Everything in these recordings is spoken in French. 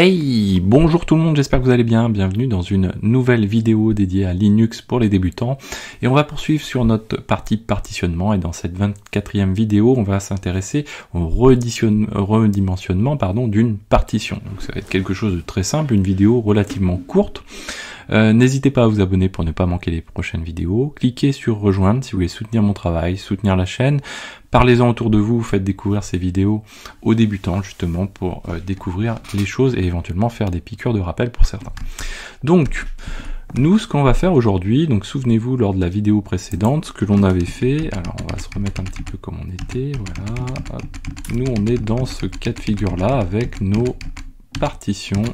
Hey, bonjour tout le monde, j'espère que vous allez bien, bienvenue dans une nouvelle vidéo dédiée à Linux pour les débutants. Et on va poursuivre sur notre partie partitionnement, et dans cette 24e vidéo, on va s'intéresser au redimensionnement d'une partition. Donc ça va être quelque chose de très simple, une vidéo relativement courte. N'hésitez pas à vous abonner pour ne pas manquer les prochaines vidéos. Cliquez sur rejoindre si vous voulez soutenir mon travail, soutenir la chaîne. Parlez-en autour de vous, faites découvrir ces vidéos aux débutants justement pour découvrir les choses et éventuellement faire des piqûres de rappel pour certains. Donc, nous, ce qu'on va faire aujourd'hui, donc souvenez-vous lors de la vidéo précédente, ce que l'on avait fait, alors on va se remettre un petit peu comme on était, voilà. Hop. Nous, on est dans ce cas de figure-là avec nos partitions.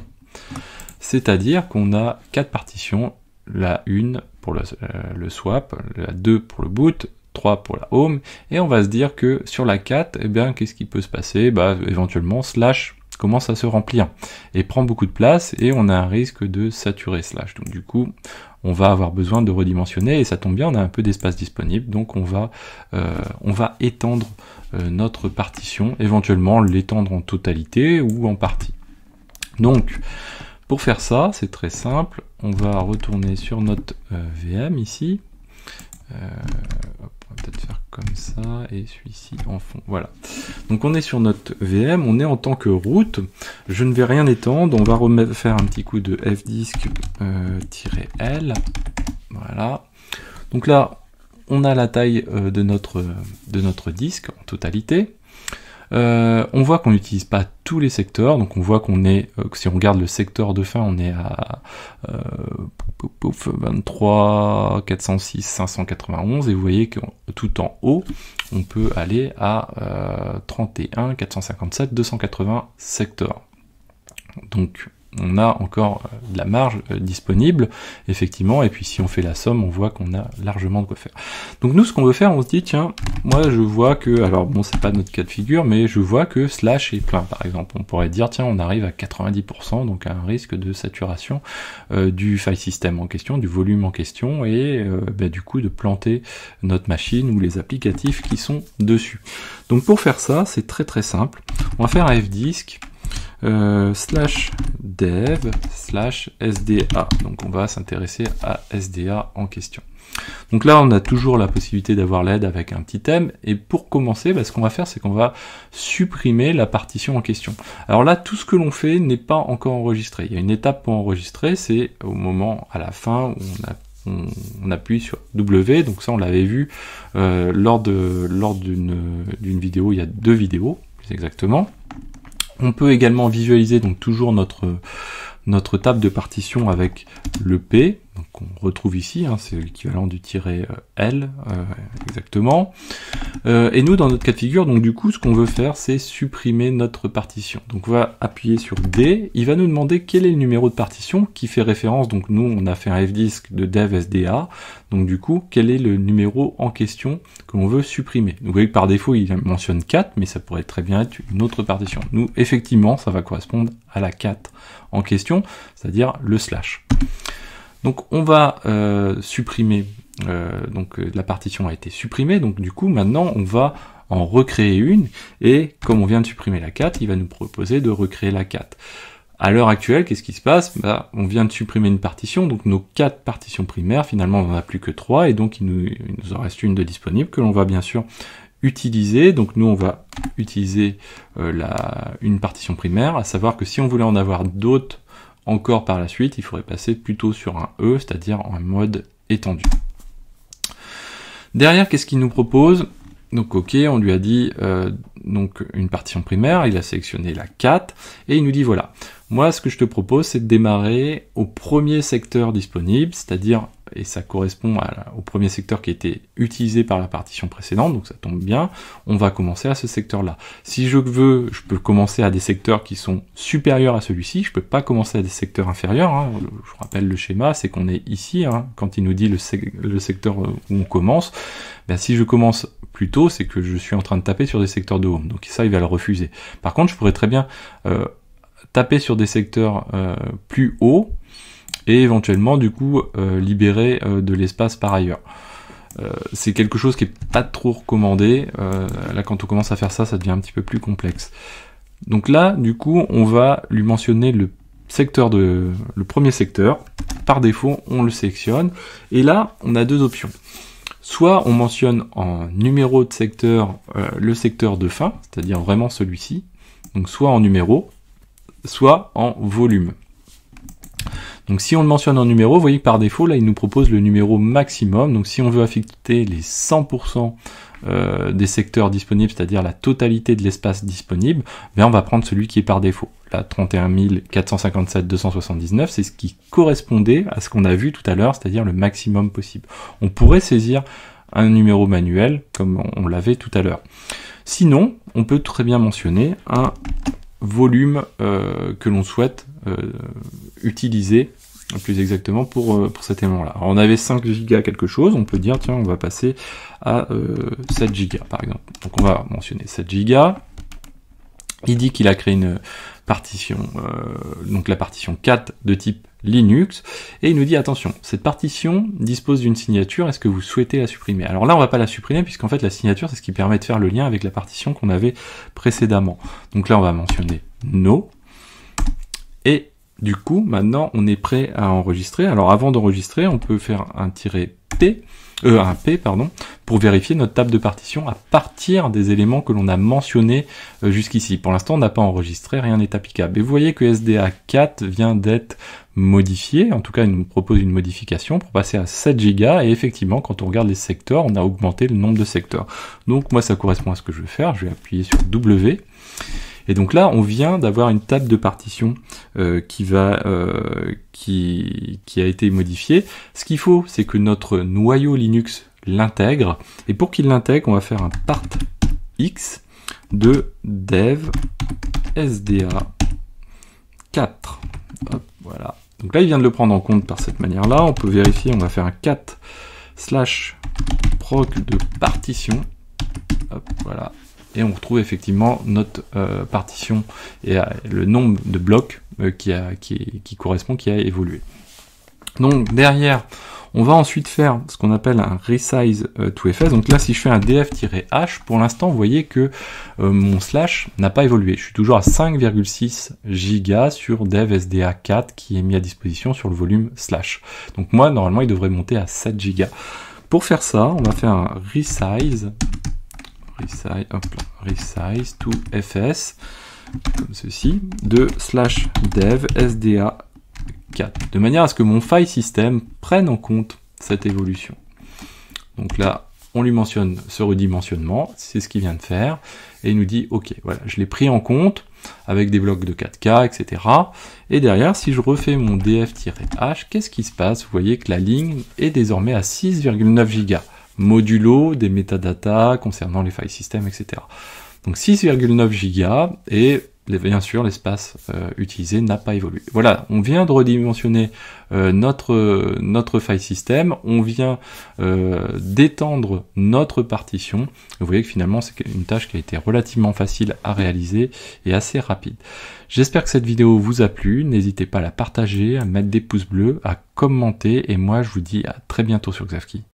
C'est-à-dire qu'on a 4 partitions, la 1 pour le swap, la 2 pour le boot, 3 pour la home, et on va se dire que sur la 4, eh bien, qu'est-ce qui peut se passer? Bah, éventuellement, slash commence à se remplir et prend beaucoup de place, et on a un risque de saturer slash. Donc du coup, on va avoir besoin de redimensionner, et ça tombe bien, on a un peu d'espace disponible, donc on va étendre notre partition, éventuellement l'étendre en totalité ou en partie. Donc, pour faire ça, c'est très simple, on va retourner sur notre VM ici, hop, on va peut-être faire comme ça, et celui-ci en fond, voilà. Donc on est sur notre VM, on est en tant que route, je ne vais rien étendre, on va faire un petit coup de fdisk-l, voilà. Donc là, on a la taille de notre disque en totalité. On voit qu'on n'utilise pas tous les secteurs, donc on voit qu'on est, si on regarde le secteur de fin, on est à 23, 406, 591, et vous voyez que tout en haut, on peut aller à 31, 457, 280 secteurs. Donc on a encore de la marge disponible, effectivement, et puis si on fait la somme, on voit qu'on a largement de quoi faire. Donc nous, ce qu'on veut faire, on se dit, tiens, moi je vois que, alors bon, c'est pas notre cas de figure, mais je vois que slash est plein, par exemple. On pourrait dire, tiens, on arrive à 90%, donc à un risque de saturation du file system en question, du volume en question, et bah, du coup de planter notre machine ou les applicatifs qui sont dessus. Donc pour faire ça, c'est très très simple. On va faire un fdisk, slash dev slash SDA. Donc on va s'intéresser à SDA en question. Donc là on a toujours la possibilité d'avoir l'aide avec un petit thème, et pour commencer, bah, ce qu'on va faire, c'est qu'on va supprimer la partition en question. Alors là, tout ce que l'on fait n'est pas encore enregistré. Il y a une étape pour enregistrer, c'est au moment à la fin où on appuie sur W, donc ça on l'avait vu lors d'une vidéo, il y a 2 vidéos plus exactement. On peut également visualiser donc toujours notre table de partition avec le P, qu'on retrouve ici, hein, c'est l'équivalent du -L exactement. Et nous, dans notre cas de figure, donc du coup, ce qu'on veut faire, c'est supprimer notre partition. Donc on va appuyer sur D, il va nous demander quel est le numéro de partition qui fait référence, donc nous on a fait un fdisk de dev SDA, donc du coup, quel est le numéro en question que l'on veut supprimer. Donc, vous voyez que par défaut, il mentionne 4, mais ça pourrait très bien être une autre partition. Nous, effectivement, ça va correspondre à la 4 en question, c'est-à-dire le slash. Donc on va supprimer, donc la partition a été supprimée, donc du coup maintenant on va en recréer une, et comme on vient de supprimer la 4, il va nous proposer de recréer la 4. À l'heure actuelle, qu'est-ce qui se passe? Bah, on vient de supprimer une partition, donc nos 4 partitions primaires, finalement on n'en a plus que 3, et donc il nous en reste une de disponible que l'on va bien sûr utiliser. Donc nous on va utiliser une partition primaire, à savoir que si on voulait en avoir d'autres encore par la suite, il faudrait passer plutôt sur un E, c'est-à-dire en mode étendu. Derrière, qu'est-ce qu'il nous propose? Donc ok, on lui a dit donc une partition primaire, il a sélectionné la 4, et il nous dit voilà, moi ce que je te propose, c'est de démarrer au premier secteur disponible, c'est-à-dire, et ça correspond au premier secteur qui a été utilisé par la partition précédente, donc ça tombe bien, on va commencer à ce secteur-là. Si je veux, je peux commencer à des secteurs qui sont supérieurs à celui-ci, je peux pas commencer à des secteurs inférieurs, hein. Je vous rappelle le schéma, c'est qu'on est ici, hein, quand il nous dit le secteur où on commence, ben, si je commence plus tôt, c'est que je suis en train de taper sur des secteurs de home, donc ça il va le refuser. Par contre, je pourrais très bien taper sur des secteurs plus hauts, et éventuellement du coup libérer de l'espace par ailleurs. C'est quelque chose qui n'est pas trop recommandé, là quand on commence à faire ça, ça devient un petit peu plus complexe. Donc là, du coup, on va lui mentionner le secteur de le premier secteur. Par défaut, on le sélectionne. Et là, on a deux options. Soit on mentionne en numéro de secteur le secteur de fin, c'est-à-dire vraiment celui-ci. Donc soit en numéro, soit en volume. Donc si on le mentionne en numéro, vous voyez que par défaut, là, il nous propose le numéro maximum. Donc si on veut affecter les 100% des secteurs disponibles, c'est-à-dire la totalité de l'espace disponible, bien, on va prendre celui qui est par défaut. Là, 31 457 279, c'est ce qui correspondait à ce qu'on a vu tout à l'heure, c'est-à-dire le maximum possible. On pourrait saisir un numéro manuel, comme on l'avait tout à l'heure. Sinon, on peut très bien mentionner un volume que l'on souhaite utiliser plus exactement pour cet élément-là. On avait 5 gigas quelque chose, on peut dire tiens on va passer à 7 gigas par exemple. Donc on va mentionner 7 gigas. Il dit qu'il a créé une partition, donc la partition 4 de type Linux, et il nous dit attention, cette partition dispose d'une signature, est-ce que vous souhaitez la supprimer? Alors là on va pas la supprimer puisqu'en fait la signature c'est ce qui permet de faire le lien avec la partition qu'on avait précédemment. Donc là on va mentionner No, et du coup maintenant on est prêt à enregistrer. Alors avant d'enregistrer on peut faire un -p, un P, pour vérifier notre table de partition à partir des éléments que l'on a mentionnés jusqu'ici. Pour l'instant, on n'a pas enregistré, rien n'est applicable. Et vous voyez que SDA4 vient d'être modifié, en tout cas, il nous propose une modification pour passer à 7 gigas, et effectivement, quand on regarde les secteurs, on a augmenté le nombre de secteurs. Donc, moi, ça correspond à ce que je veux faire, je vais appuyer sur W, et donc là, on vient d'avoir une table de partition qui a été modifiée. Ce qu'il faut, c'est que notre noyau Linux l'intègre. Et pour qu'il l'intègre, on va faire un part x de dev sda 4. Hop, voilà. Donc là, il vient de le prendre en compte par cette manière-là. On peut vérifier, on va faire un 4/proc de partition. Hop, voilà. Et on retrouve effectivement notre partition et le nombre de blocs qui correspond, qui a évolué. Donc derrière, on va ensuite faire ce qu'on appelle un resize to FS. Donc là, si je fais un df-h, pour l'instant, vous voyez que mon slash n'a pas évolué. Je suis toujours à 5,6 gigas sur dev sda4 qui est mis à disposition sur le volume slash. Donc moi, normalement, il devrait monter à 7 gigas. Pour faire ça, on va faire un resize to fs comme ceci de slash dev sda 4 de manière à ce que mon file system prenne en compte cette évolution. Donc là on lui mentionne ce redimensionnement, c'est ce qu'il vient de faire et il nous dit ok voilà je l'ai pris en compte avec des blocs de 4K etc. Et derrière si je refais mon df-h qu'est-ce qui se passe? Vous voyez que la ligne est désormais à 6,9 gigas modulo des métadatas concernant les file system, etc. Donc 6,9 gigas et bien sûr l'espace utilisé n'a pas évolué. Voilà, on vient de redimensionner notre file system, on vient d'étendre notre partition. Vous voyez que finalement c'est une tâche qui a été relativement facile à réaliser et assez rapide. J'espère que cette vidéo vous a plu, n'hésitez pas à la partager, à mettre des pouces bleus, à commenter et moi je vous dis à très bientôt sur xavki.